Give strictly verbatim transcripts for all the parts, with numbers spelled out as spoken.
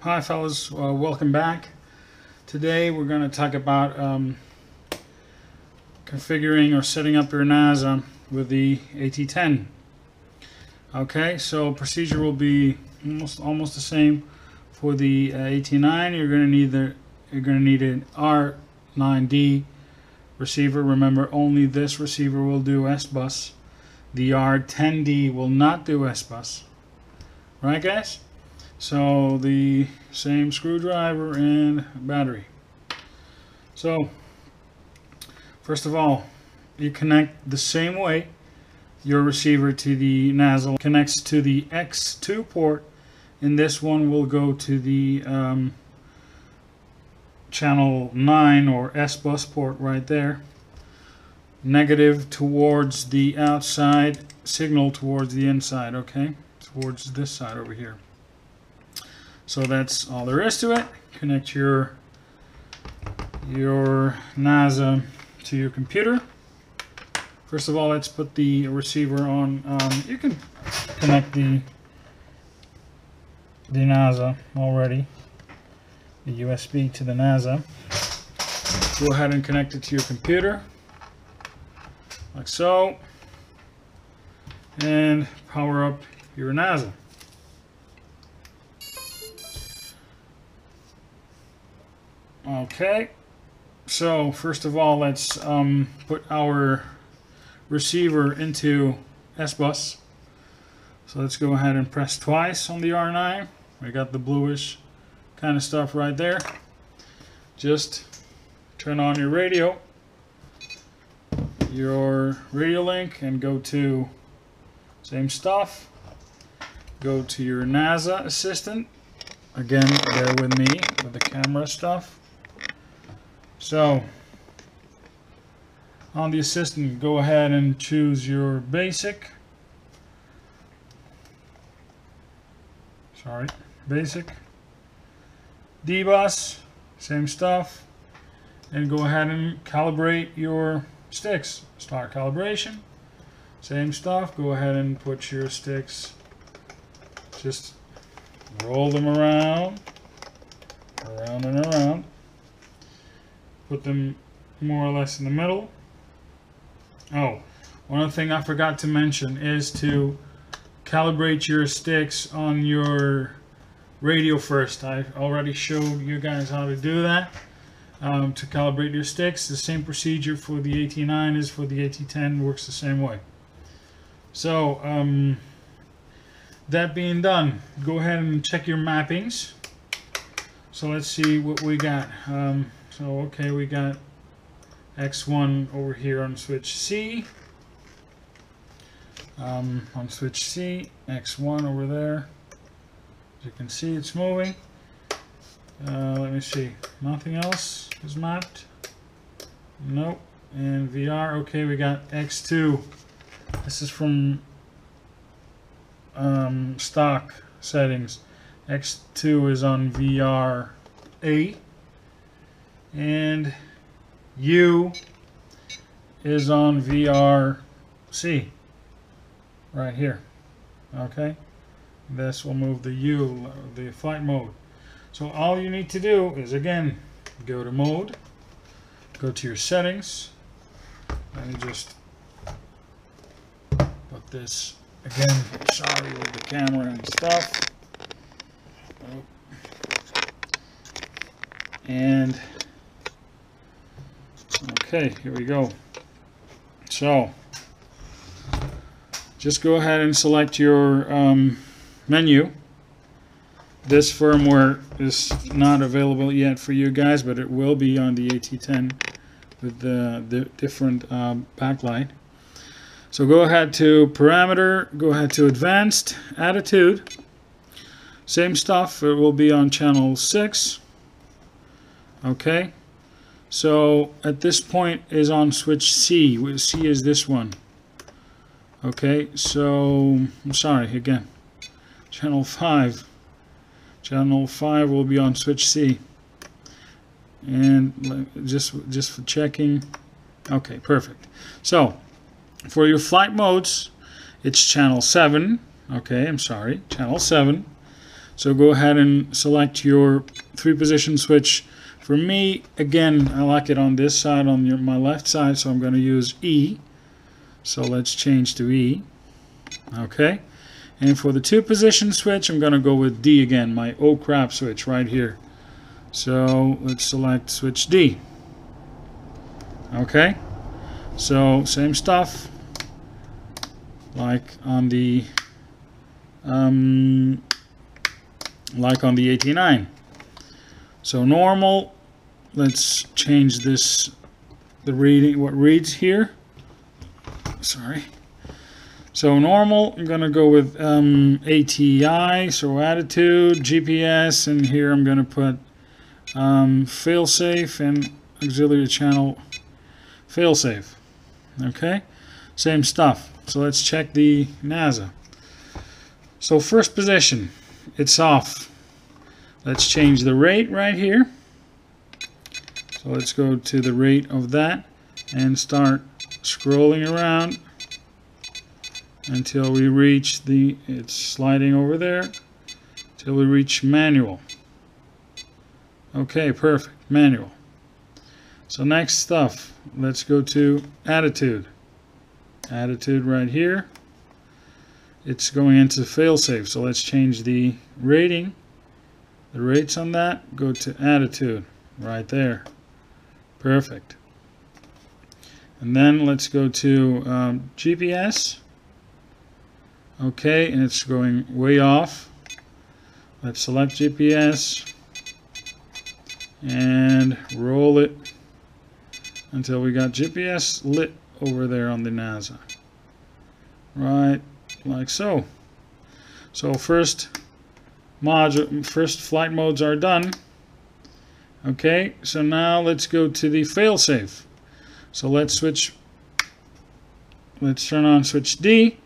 Hi fellas, uh, welcome back. Today we're going to talk about um, configuring or setting up your NASA with the A T ten. Okay, so procedure will be almost almost the same for the uh, A T nine. You're going to need the you're going to need an R nine D receiver. Remember, only this receiver will do S bus. The R ten D will not do S bus. Right, guys? So the same screwdriver and battery. So first of all, you connect the same way your receiver to the nozzle connects to the X two port, and this one will go to the um, channel nine or S bus port right there. Negative towards the outside, signal towards the inside, okay? Towards this side over here. So that's all there is to it. Connect your your NASA to your computer. First of all, let's put the receiver on. Um, you can connect the the NASA already, the U S B to the NASA. Go ahead and connect it to your computer, like so, and power up your NASA. Okay, so first of all, let's um, put our receiver into S bus. So let's go ahead and press twice on the R nine. We got the bluish kind of stuff right there. Just turn on your radio, your radio link, and go to same stuff. Go to your NASA assistant. Again, bear with me with the camera stuff. So on the assistant, go ahead and choose your basic, sorry, basic, D bus, same stuff, and go ahead and calibrate your sticks. Start calibration, same stuff, go ahead and put your sticks, just roll them around, around and around. Put them more or less in the middle. Oh, one other thing I forgot to mention is to calibrate your sticks on your radio first. I already showed you guys how to do that. Um, to calibrate your sticks, the same procedure for the A T nine is for the A T ten, works the same way. So, um, that being done, go ahead and check your mappings. So let's see what we got. Um, So, okay, we got X one over here on switch C. Um, on switch C, X one over there. As you can see, it's moving. Uh, let me see. Nothing else is mapped. Nope. And V R, okay, we got X two. This is from um, stock settings. X two is on V R A. And U is on V R C right here. Okay, this will move the U, the flight mode. So all you need to do is, again, go to mode, go to your settings. Let me just put this again, sorry, with the camera and stuff. And okay, here we go. So just go ahead and select your um, menu. This firmware is not available yet for you guys, but it will be on the A T ten with the, the different um, backlight. So go ahead to parameter, go ahead to advanced attitude. Same stuff, it will be on channel six. Okay. So at this point is on switch C. C is this one. Okay, so I'm sorry again. Channel five. Channel five will be on switch C. And just just for checking. Okay, perfect. So for your flight modes, it's channel seven. Okay, I'm sorry, channel seven. So go ahead and select your three position switch. For me, again, I like it on this side, on your, my left side, so I'm going to use E. So let's change to E. Okay. And for the two position switch, I'm going to go with D again, my oh crap switch right here. So let's select switch D. Okay. So same stuff like on the um, like on the A T nine. So normal, let's change this, the reading, what reads here. Sorry. So normal, I'm going to go with um, A T I, so attitude, G P S, and here I'm going to put um, failsafe and auxiliary channel failsafe. Okay, same stuff. So let's check the NASA. So first position, it's off. Let's change the rate right here. So let's go to the rate of that and start scrolling around until we reach the, it's sliding over there, till we reach manual. Okay, perfect, manual. So next stuff, let's go to attitude. Attitude right here. It's going into failsafe, so let's change the rating, the rates on that, go to attitude right there. Perfect. And then let's go to um, G P S. Okay, and it's going way off. Let's select G P S and roll it until we got G P S lit over there on the NASA. Right, like so. So first module, first flight modes are done. Okay, so now let's go to the failsafe. So let's switch, let's turn on switch D.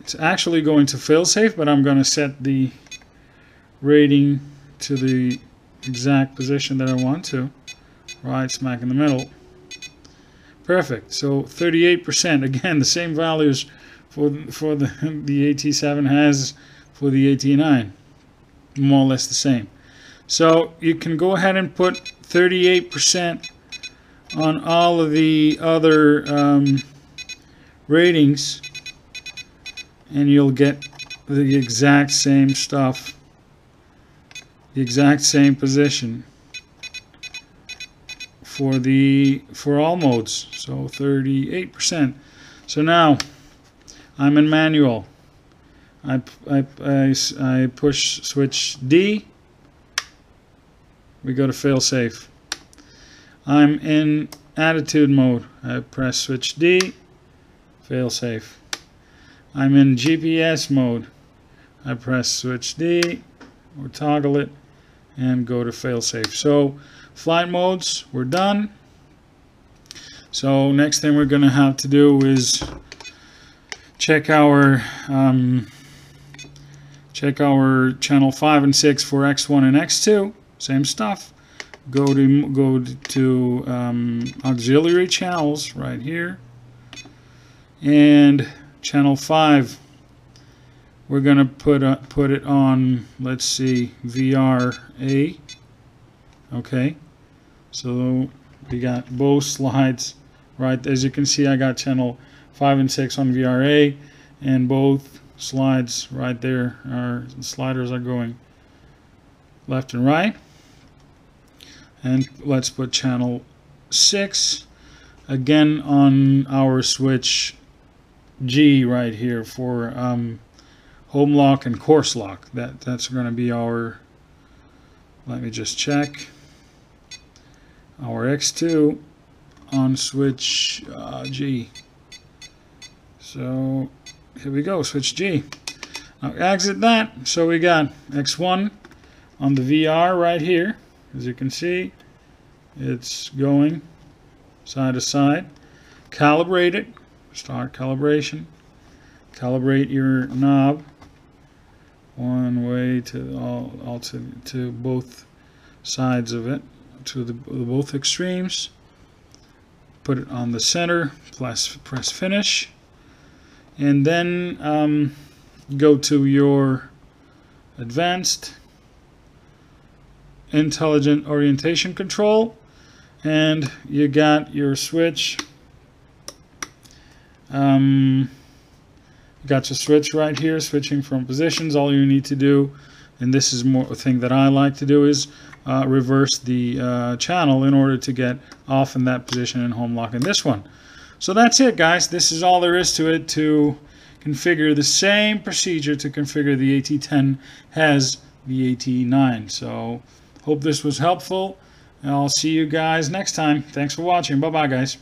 It's actually going to failsafe, but I'm going to set the rating to the exact position that I want to. Right smack in the middle. Perfect. So thirty-eight percent. Again, the same values for, for the, the A T seven has for the A T nine. More or less the same. So you can go ahead and put thirty-eight percent on all of the other um, ratings, and you'll get the exact same stuff, the exact same position for the for all modes. So thirty-eight percent. So now I'm in manual. I, I, I, I push switch D. We go to failsafe. I'm in attitude mode. I press switch D. Failsafe. I'm in G P S mode. I press switch D or toggle it and go to failsafe. So flight modes, we're done. So next thing we're going to have to do is check our um, check our channel five and six for X one and X two. Same stuff. Go to go to um, auxiliary channels right here and channel five, we're going to put uh, put it on, let's see, V R A. Okay, so we got both slides, right? As you can see, I got channel five and six on V R A, and both slides right there, our sliders are going left and right. And let's put channel six again on our switch G right here for um, home lock and course lock. That that's going to be our, let me just check, our X two on switch uh, G. So here we go, switch G. Now exit that. So we got X one on the V R right here. As you can see, it's going side to side. Calibrate it. Start calibration. Calibrate your knob one way to all, all to, to both sides of it, to the both extremes. Put it on the center. Plus press finish, and then um, go to your advanced intelligent orientation control, and you got your switch. Um, you got your switch right here, switching from positions. All you need to do, and this is more a thing that I like to do, is uh, reverse the uh, channel in order to get off in that position and home lock in this one. So that's it, guys. This is all there is to it to configure the same procedure to configure the A T ten as the A T nine. So hope this was helpful, and I'll see you guys next time. Thanks for watching. Bye-bye, guys.